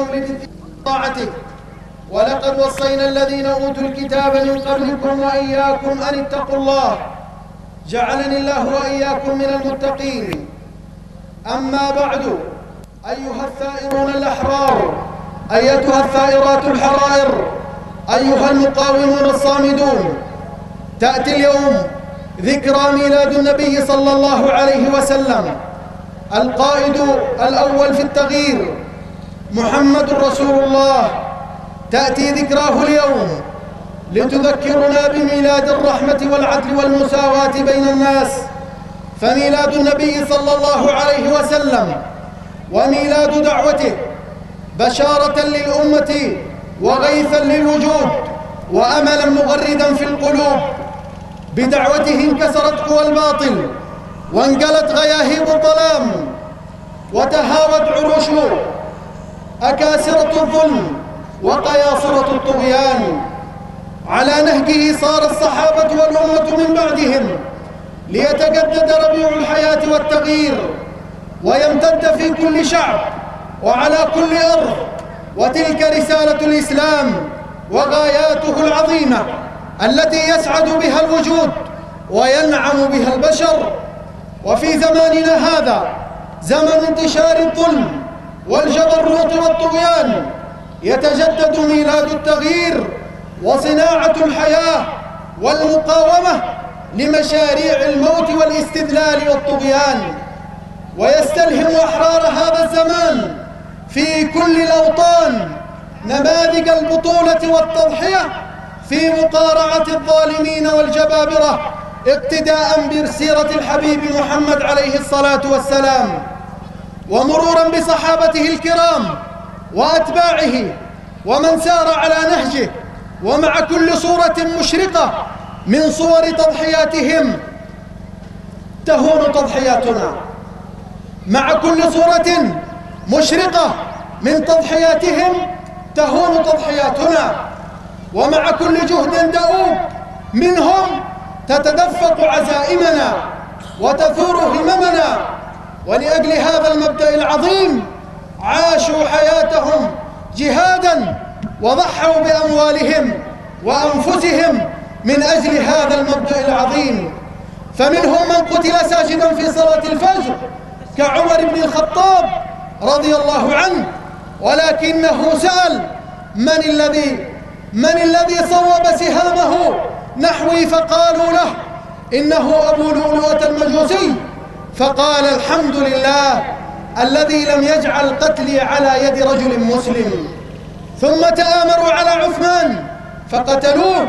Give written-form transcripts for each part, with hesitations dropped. جملة طاعته. ولقد وصينا الذين أوتوا الكتاب من قبلكم وإياكم أن اتقوا الله، جعلني الله وإياكم من المتقين. أما بعد، أيها الثائرون الأحرار، أيتها الثائرات الحرائر، أيها المقاومون الصامدون، تأتي اليوم ذكرى ميلاد النبي صلى الله عليه وسلم، القائد الأول في التغيير محمد رسول الله. تأتي ذكراه اليوم لتذكرنا بميلاد الرحمة والعدل والمساواة بين الناس. فميلاد النبي صلى الله عليه وسلم وميلاد دعوته بشارة للأمة وغيثا للوجود وأملا مغردا في القلوب. بدعوته انكسرت قوى الباطل وانقلت غياهيب الظلام وتهاوت عروشه أكاسرة الظلم وقياصرة الطغيان. على نهجه صار الصحابة والأمة من بعدهم ليتجدد ربيع الحياة والتغيير ويمتد في كل شعب وعلى كل أرض. وتلك رسالة الإسلام وغاياته العظيمة التي يسعد بها الوجود وينعم بها البشر. وفي زماننا هذا، زمن انتشار الظلم والجبروت والطغيان، يتجدد ميلاد التغيير وصناعة الحياة والمقاومة لمشاريع الموت والاستذلال والطغيان. ويستلهم أحرار هذا الزمان في كل الأوطان نماذج البطولة والتضحية في مقارعة الظالمين والجبابرة، اقتداء بسيرة الحبيب محمد عليه الصلاة والسلام، ومرورا بصحابته الكرام وأتباعه ومن سار على نهجه. ومع كل صورة مشرقة من صور تضحياتهم تهون تضحياتنا، مع كل صورة مشرقة من تضحياتهم تهون تضحياتنا، ومع كل جهد دؤوب منهم تتدفق عزائمنا وتثور هممنا. ولأجل هذا المبدأ العظيم عاشوا حياتهم جهاداً وضحوا بأموالهم وأنفسهم من أجل هذا المبدأ العظيم. فمنهم من قتل ساجداً في صلاة الفجر كعمر بن الخطاب رضي الله عنه، ولكنه سأل: من الذي صوب سهامه نحوي؟ فقالوا له: إنه أبو لؤلؤة المجوسي. فقال: الحمد لله الذي لم يجعل قتلي على يد رجل مسلم. ثم تآمروا على عثمان فقتلوه،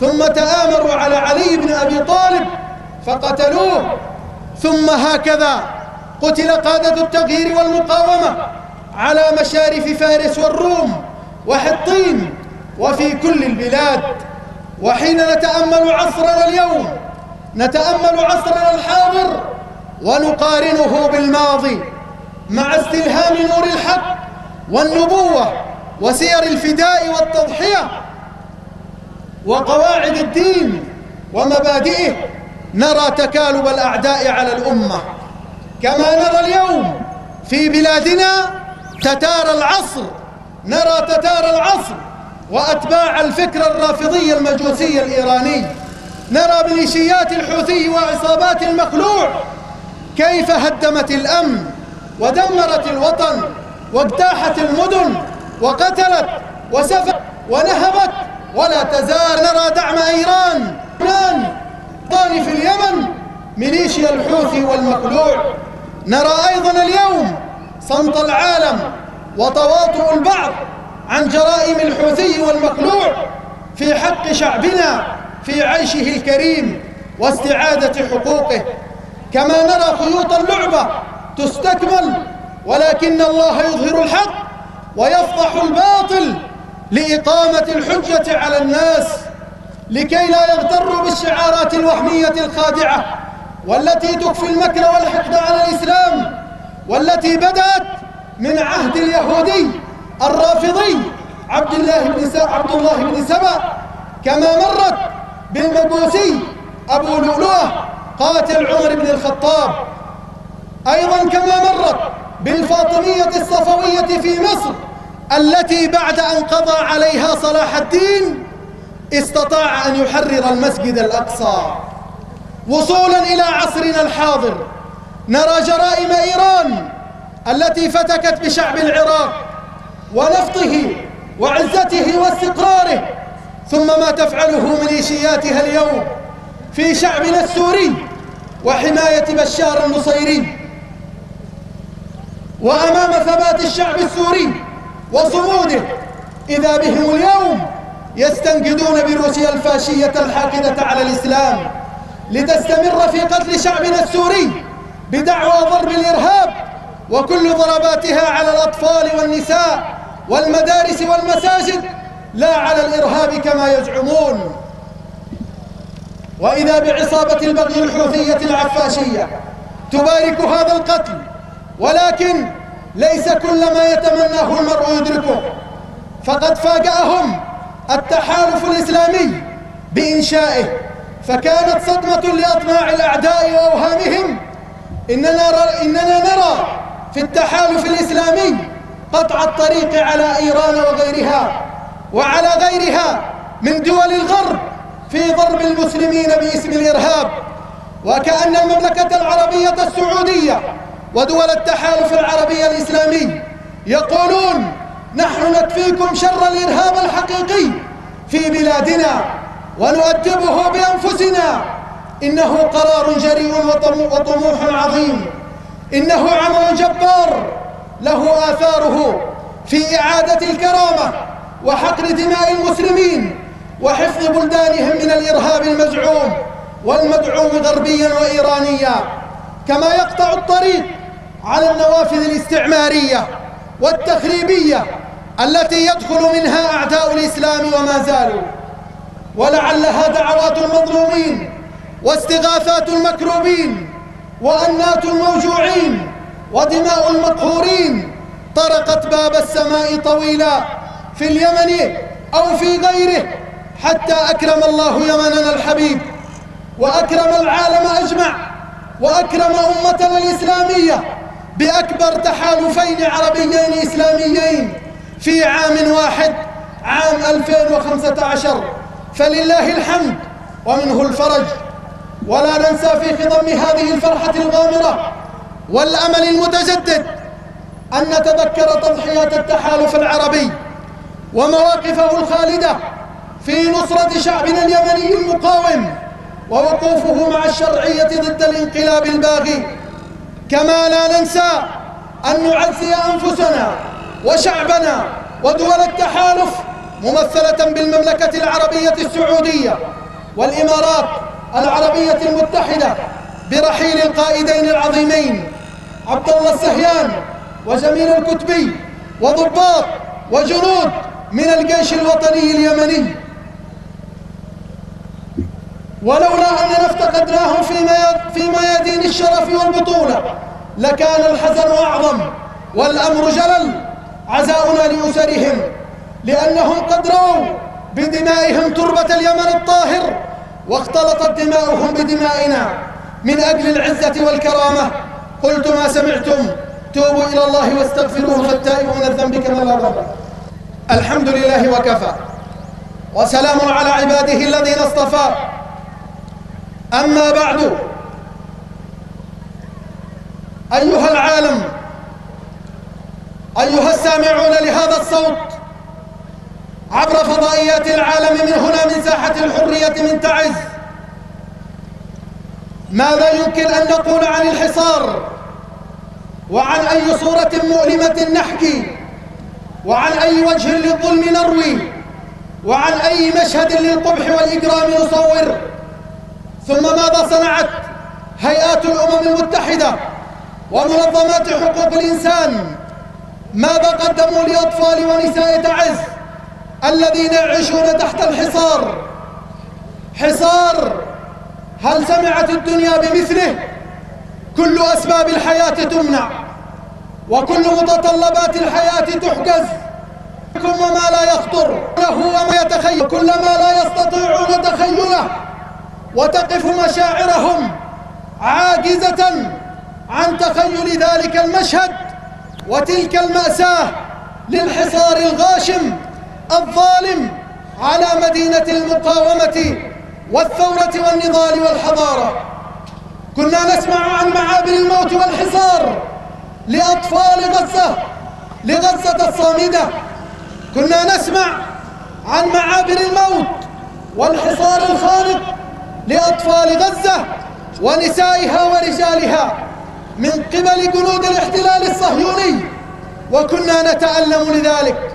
ثم تآمروا على علي بن أبي طالب فقتلوه، ثم هكذا قتل قادة التغيير والمقاومة على مشارف فارس والروم وحطين وفي كل البلاد. وحين نتأمل عصرنا اليوم، نتأمل عصرنا الحاضر ونقارنه بالماضي، مع استلهام نور الحق والنبوة وسير الفداء والتضحية وقواعد الدين ومبادئه، نرى تكالب الأعداء على الأمة. كما نرى اليوم في بلادنا تتارى العصر وأتباع الفكر الرافضي المجوسي الإيراني. نرى ميليشيات الحوثي وعصابات المخلوع كيف هدمت الأمن ودمرت الوطن واجتاحت المدن وقتلت وسفكت ونهبت، ولا تزال. نرى دعم إيران في اليمن ميليشيا الحوثي والمخلوع. نرى أيضا اليوم صمت العالم وتواطؤ البعض عن جرائم الحوثي والمخلوع في حق شعبنا في عيشه الكريم واستعادة حقوقه. كما نرى خيوط اللعبة تستكمل، ولكن الله يظهر الحق ويفضح الباطل لإقامة الحجة على الناس، لكي لا يغتروا بالشعارات الوهمية الخادعة والتي تخفي المكر والحقد على الإسلام، والتي بدأت من عهد اليهودي الرافضي عبد الله بن سبأ، كما مرت بالمجوسي أبو لؤلؤة قاتل عمر بن الخطاب، أيضا كما مرت بالفاطمية الصفوية في مصر التي بعد أن قضى عليها صلاح الدين استطاع أن يحرر المسجد الأقصى. وصولا إلى عصرنا الحاضر نرى جرائم إيران التي فتكت بشعب العراق ونفطه وعزته واستقراره، ثم ما تفعله ميليشياتها اليوم في شعبنا السوري وحماية بشار النصيري. وأمام ثبات الشعب السوري وصموده إذا بهم اليوم يستنجدون بروسيا الفاشية الحاقدة على الإسلام لتستمر في قتل شعبنا السوري بدعوى ضرب الإرهاب، وكل ضرباتها على الأطفال والنساء والمدارس والمساجد لا على الإرهاب كما يزعمون. وإذا بعصابة البغي الحوثية العفاشية تبارك هذا القتل، ولكن ليس كل ما يتمناه المرء يدركه، فقد فاجأهم التحالف الإسلامي بإنشائه، فكانت صدمة لأطماع الأعداء وأوهامهم. إننا نرى في التحالف الإسلامي قطع الطريق على إيران وغيرها وعلى غيرها من دول الغرب في ضرب المسلمين باسم الإرهاب، وكأن المملكة العربية السعودية ودول التحالف العربي الإسلامي يقولون نحن نكفيكم شر الإرهاب الحقيقي في بلادنا ونؤدبه بأنفسنا. إنه قرار جريء وطموح عظيم، إنه عمل جبار له آثاره في إعادة الكرامة وحقن دماء المسلمين وحفظ بلدانهم من الإرهاب المزعوم والمدعوم غربيا وإيرانيا، كما يقطع الطريق على النوافذ الاستعمارية والتخريبية التي يدخل منها أعداء الإسلام وما زالوا. ولعلها دعوات المظلومين واستغاثات المكروبين وأنات الموجوعين ودماء المقهورين طرقت باب السماء طويلا في اليمن أو في غيره، حتى أكرم الله يمننا الحبيب وأكرم العالم أجمع وأكرم أمتنا الإسلامية بأكبر تحالفين عربيين إسلاميين في عام واحد، عام 2015، فلله الحمد ومنه الفرج. ولا ننسى في خضم هذه الفرحة الغامرة والأمل المتجدد أن نتذكر تضحيات التحالف العربي ومواقفه الخالدة في نصرة شعبنا اليمني المقاوم ووقوفه مع الشرعية ضد الانقلاب الباغي، كما لا ننسى أن نعزي أنفسنا وشعبنا ودول التحالف ممثلة بالمملكة العربية السعودية والإمارات العربية المتحدة برحيل القائدين العظيمين عبد الله السهيان وجميل الكتبي وضباط وجنود من الجيش الوطني اليمني. ولولا أننا افتقدناهم في ميادين الشرف والبطولة لكان الحزن أعظم والأمر جلل عزاؤنا لأسرهم، لأنهم قد رووا بدمائهم تربة اليمن الطاهر واختلطت دماؤهم بدمائنا من أجل العزة والكرامة. قلت ما سمعتم، توبوا إلى الله واستغفروه فالتائب من الذنب كما لا ذنب. الحمد لله وكفى وسلام على عباده الذين اصطفى، أما بعد، أيها العالم، أيها السامعون لهذا الصوت عبر فضائيات العالم، من هنا من ساحة الحرية من تعز، ماذا يمكن أن نقول عن الحصار؟ وعن أي صورة مؤلمة نحكي؟ وعن أي وجه للظلم نروي؟ وعن أي مشهد للقبح والإجرام نصور؟ ثم ماذا صنعت هيئات الأمم المتحدة ومنظمات حقوق الإنسان؟ ماذا قدموا لأطفال ونساء تعز الذين يعيشون تحت الحصار؟ حصار هل سمعت الدنيا بمثله؟ كل أسباب الحياة تمنع وكل متطلبات الحياة تحجز، كل ما لا يخطر له وما يتخيل، كل ما لا يستطيعون تخيله، وتقف مشاعرهم عاجزة عن تخيل ذلك المشهد وتلك المأساة للحصار الغاشم الظالم على مدينة المقاومة والثورة والنضال والحضارة. كنا نسمع عن معابر الموت والحصار لأطفال غزة، لغزة الصامدة. كنا نسمع عن معابر الموت والحصار الخانق لأطفال غزة ونسائها ورجالها من قبل جنود الاحتلال الصهيوني، وكنا نتألم لذلك.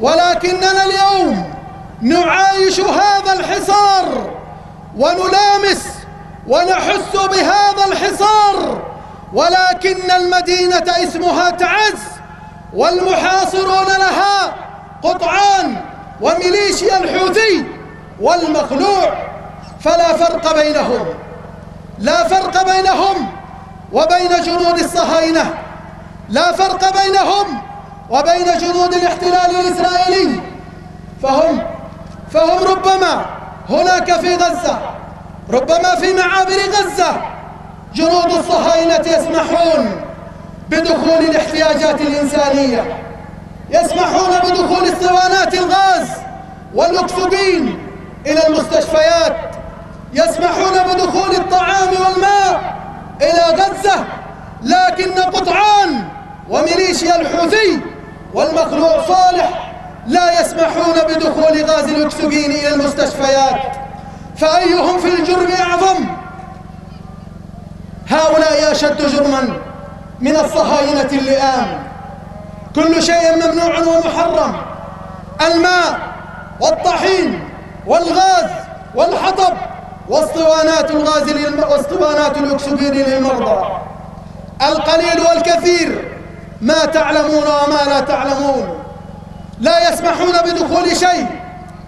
ولكننا اليوم نعايش هذا الحصار ونلامس ونحس بهذا الحصار، ولكن المدينة اسمها تعز، والمحاصرون لها قطعان وميليشيا الحوثي والمخلوع، فلا فرق بينهم، لا فرق بينهم وبين جنود الصهاينة، لا فرق بينهم وبين جنود الاحتلال الإسرائيلي. فهم ربما هناك في غزة، ربما في معابر غزة، جنود الصهاينة يسمحون بدخول الاحتياجات الإنسانية، يسمحون بدخول اسطوانات الغاز والأكسجين إلى المستشفيات، يسمحون بدخول الطعام والماء إلى غزة، لكن قطعان وميليشيا الحوثي والمخلوع صالح لا يسمحون بدخول غاز الأكسجين إلى المستشفيات. فأيهم في الجرم أعظم؟ هؤلاء أشد جرما من الصهاينة اللئام. كل شيء ممنوع ومحرم، الماء والطحين والغاز والحطب واسطوانات الغاز واسطوانات الأكسجين للمرضى. القليل والكثير، ما تعلمون وما لا تعلمون. لا يسمحون بدخول شيء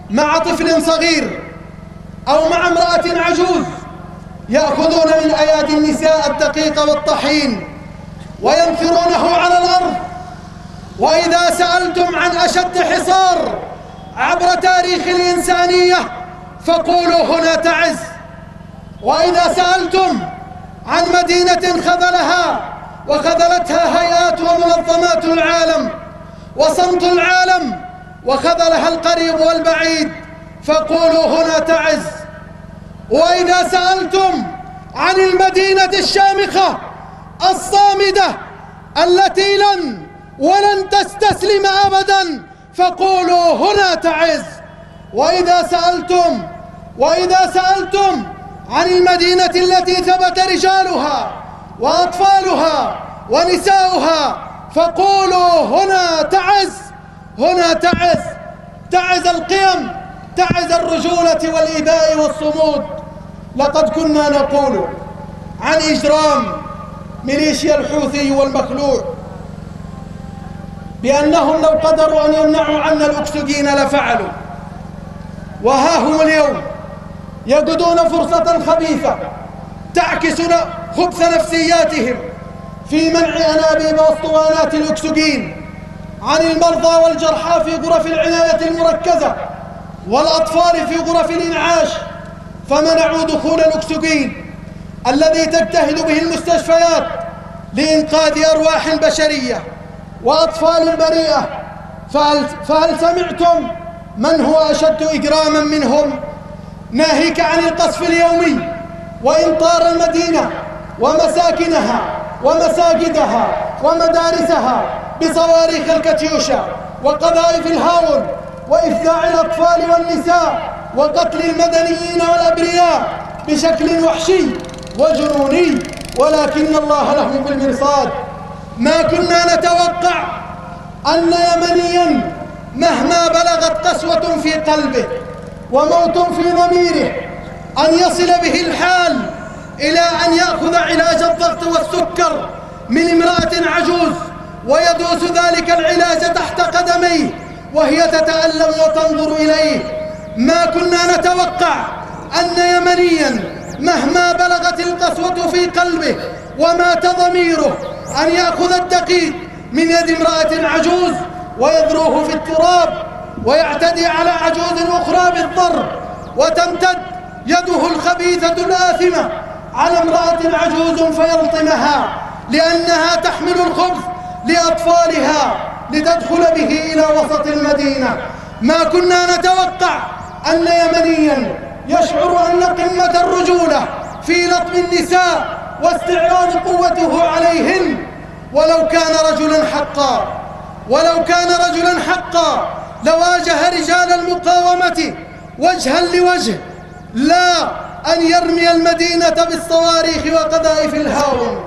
مع طفل صغير أو مع امرأة عجوز. يأخذون من أيادي النساء الدقيق والطحين وينثرونه على الأرض. وإذا سألتم عن أشد حصار عبر تاريخ الإنسانية فقولوا هنا تعز. وإذا سألتم عن مدينة خذلها وخذلتها هيئات ومنظمات العالم وصمت العالم وخذلها القريب والبعيد فقولوا هنا تعز. وإذا سألتم عن المدينة الشامخة الصامدة التي ولن تستسلم أبداً فقولوا هنا تعز. وإذا سألتم عن المدينة التي ثبت رجالها وأطفالها ونساؤها فقولوا هنا تعز. هنا تعز، تعز القيم، تعز الرجولة والإباء والصمود. لقد كنا نقول عن إجرام ميليشيا الحوثي والمخلوع بأنهم لو قدروا أن يمنعوا عنا الأكسجين لفعلوا، وها هم اليوم يجدون فرصة خبيثة تعكس خبث نفسياتهم في منع أنابيب واسطوانات الأكسجين عن المرضى والجرحى في غرف العناية المركزة والأطفال في غرف الإنعاش. فمنعوا دخول الأكسجين الذي تجتهد به المستشفيات لإنقاذ أرواح البشرية وأطفال البريئة. فهل سمعتم من هو أشد إجراما منهم؟ ناهيك عن القصف اليومي وإمطار المدينة ومساكنها ومساجدها ومدارسها بصواريخ الكاتيوشا وقذائف الهاون وإفزاع الأطفال والنساء وقتل المدنيين والأبرياء بشكل وحشي وجنوني، ولكن الله له بالمرصاد. ما كنا نتوقع أن يمنياً مهما بلغت قسوة في قلبه وموت في ضميره أن يصل به الحال إلى أن يأخذ علاج الضغط والسكر من امرأة عجوز ويدوس ذلك العلاج تحت قدميه وهي تتألم وتنظر إليه. ما كنا نتوقع أن يمنياً مهما بلغت القسوة في قلبه ومات ضميره أن يأخذ الدقيق من يد امرأة عجوز ويذروه في التراب ويعتدي على عجوز أخرى بالضر، وتمتد يده الخبيثة الآثمة على امرأة عجوز فيلطمها لأنها تحمل الخبز لأطفالها لتدخل به إلى وسط المدينة. ما كنا نتوقع أن يمنياً يشعر أن قمة الرجولة في لطم النساء واستعراض قوته عليهن. ولو كان رجلاً حقاً لواجه رجال المقاومة وجهاً لوجه، لا أن يرمي المدينة بالصواريخ وقذائف الهاون.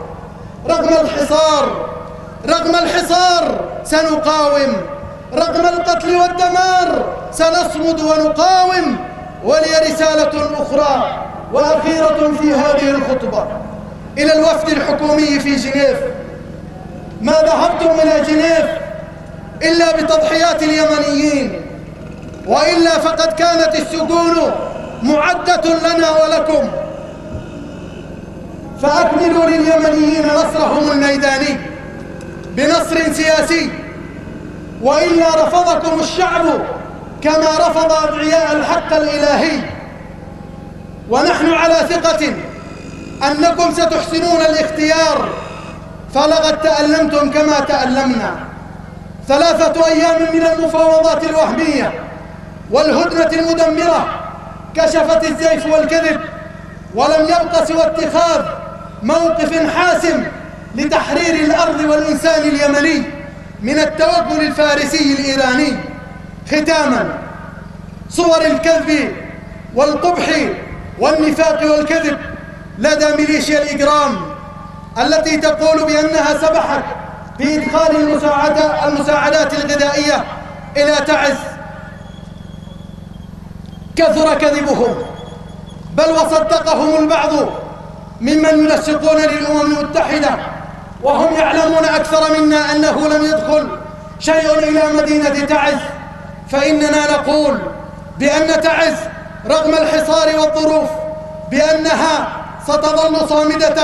رغم الحصار سنقاوم، رغم القتل والدمار سنصمد ونقاوم. ولي رسالة أخرى وأخيرة في هذه الخطبة إلى الوفد الحكومي في جنيف. ما ذهبتم إلى جنيف إلا بتضحيات اليمنيين، وإلا فقد كانت السجون معدة لنا ولكم. فأكملوا لليمنيين نصرهم الميداني بنصر سياسي، وإلا رفضكم الشعب كما رفض أدعياء الحق الإلهي. ونحن على ثقة أنكم ستحسنون الاختيار، فلقد تألمتم كما تألمنا. 3 أيام من المفاوضات الوهمية والهدنة المدمرة كشفت الزيف والكذب، ولم يبق سوى اتخاذ موقف حاسم لتحرير الأرض والإنسان اليمني من التوغل الفارسي الإيراني. ختاماً، صور الكذب والقبح والنفاق والكذب لدى ميليشيا الإجرام التي تقول بأنها سبحت بإدخال المساعدات الغذائية إلى تعز. كثر كذبهم، بل وصدقهم البعض ممن ينسقون للأمم المتحدة وهم يعلمون أكثر منا أنه لم يدخل شيء إلى مدينة تعز. فإننا نقول بأن تعز رغم الحصار والظروف بأنها ستظل صامدة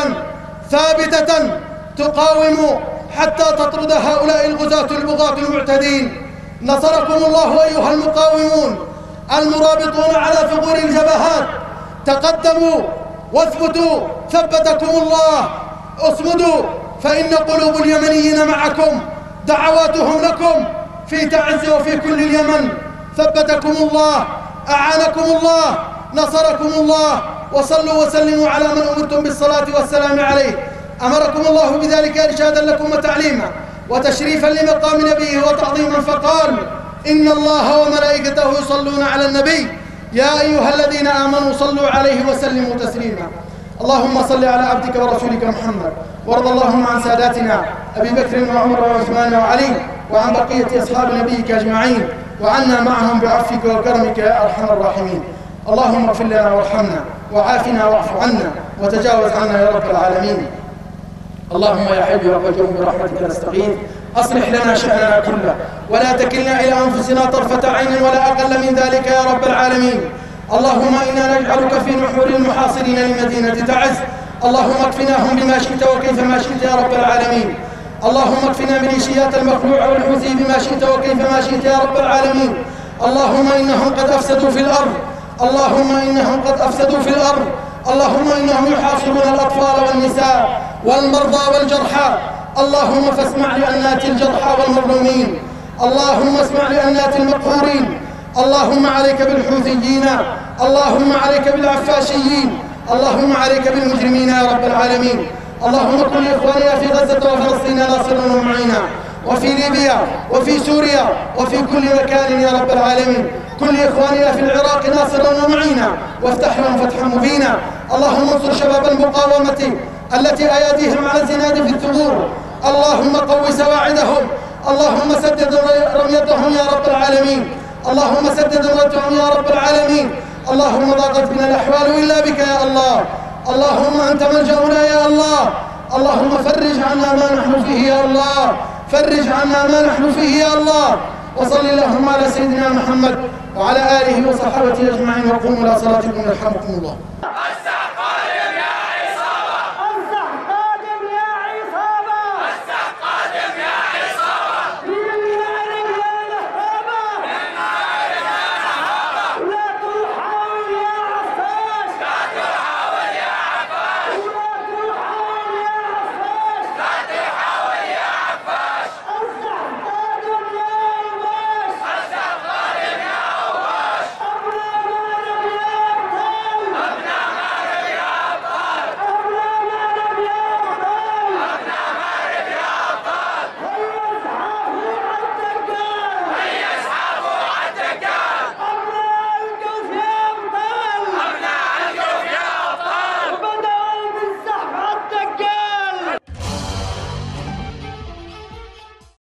ثابتة، تقاوم حتى تطرد هؤلاء الغزاة البغاة المعتدين. نصركم الله أيها المقاومون المرابطون على ثغور الجبهات. تقدموا واثبتوا، ثبتكم الله. اصمدوا فإن قلوب اليمنيين معكم، دعواتهم لكم في تعز وفي كل اليمن. ثبتكم الله، أعانكم الله، نصركم الله. وصلوا وسلموا على من أمرتم بالصلاة والسلام عليه. أمركم الله بذلك إرشادا لكم وتعليما وتشريفا لمقام نبيه وتعظيما، فقال: إن الله وملائكته يصلون على النبي يا أيها الذين آمنوا صلوا عليه وسلموا تسليما. اللهم صل على عبدك ورسولك محمد، وارض اللهم عن ساداتنا أبي بكر وعمر وعثمان وعلي، وعن بقية أصحاب نبيك أجمعين، وعنا معهم بعفوك وكرمك يا أرحم الراحمين. اللهم اغفر لنا وارحمنا وعافنا واعف عنا وتجاوز عنا يا رب العالمين. اللهم يا حي يا قيوم برحمتك نستغيث، أصلح لنا شأننا كله ولا تكلنا إلى أنفسنا طرفة عين ولا أقل من ذلك يا رب العالمين. اللهم إنا نجعلك في نحور المحاصرين لمدينة تعز. اللهم اكفناهم بما شئت وكيفما شئت يا رب العالمين. اللهم اكفنا ميليشيات المخلوع والحوثي بما شئت وكيفما شئت يا رب العالمين. اللهم إنهم قد أفسدوا في الأرض، اللهم إنهم يحاصرون الأطفال والنساء والمرضى والجرحى. اللهم فاسمع لأنات الجرحى والمظلومين، اللهم اسمع لأنات المقهورين. اللهم عليك بالحوثيين، اللهم عليك بالعفاشيين، اللهم عليك بالمجرمين يا رب العالمين. اللهم كن لإخواننا في غزة وفلسطين ناصرا ومعينا، وفي ليبيا وفي سوريا وفي كل مكان يا رب العالمين. كل إخواننا في العراق ناصرا ومعينا، وافتح لهم فتحا مبينا. اللهم انصر شباب المقاومة التي أياديهم على الزناد في الثغور. اللهم قو سواعدهم، اللهم سدد رميتهم يا رب العالمين، اللهم سدد رميتهم يا رب العالمين. اللهم ضاقت بنا الأحوال إلا بك يا الله، اللهم أنت ملجأنا يا الله. اللهم فرج عنا ما نحن فيه يا الله، وصل اللهم على سيدنا محمد وعلى آله وصحبه أجمعين، وقوموا إلى صلاتكم يرحمكم الله.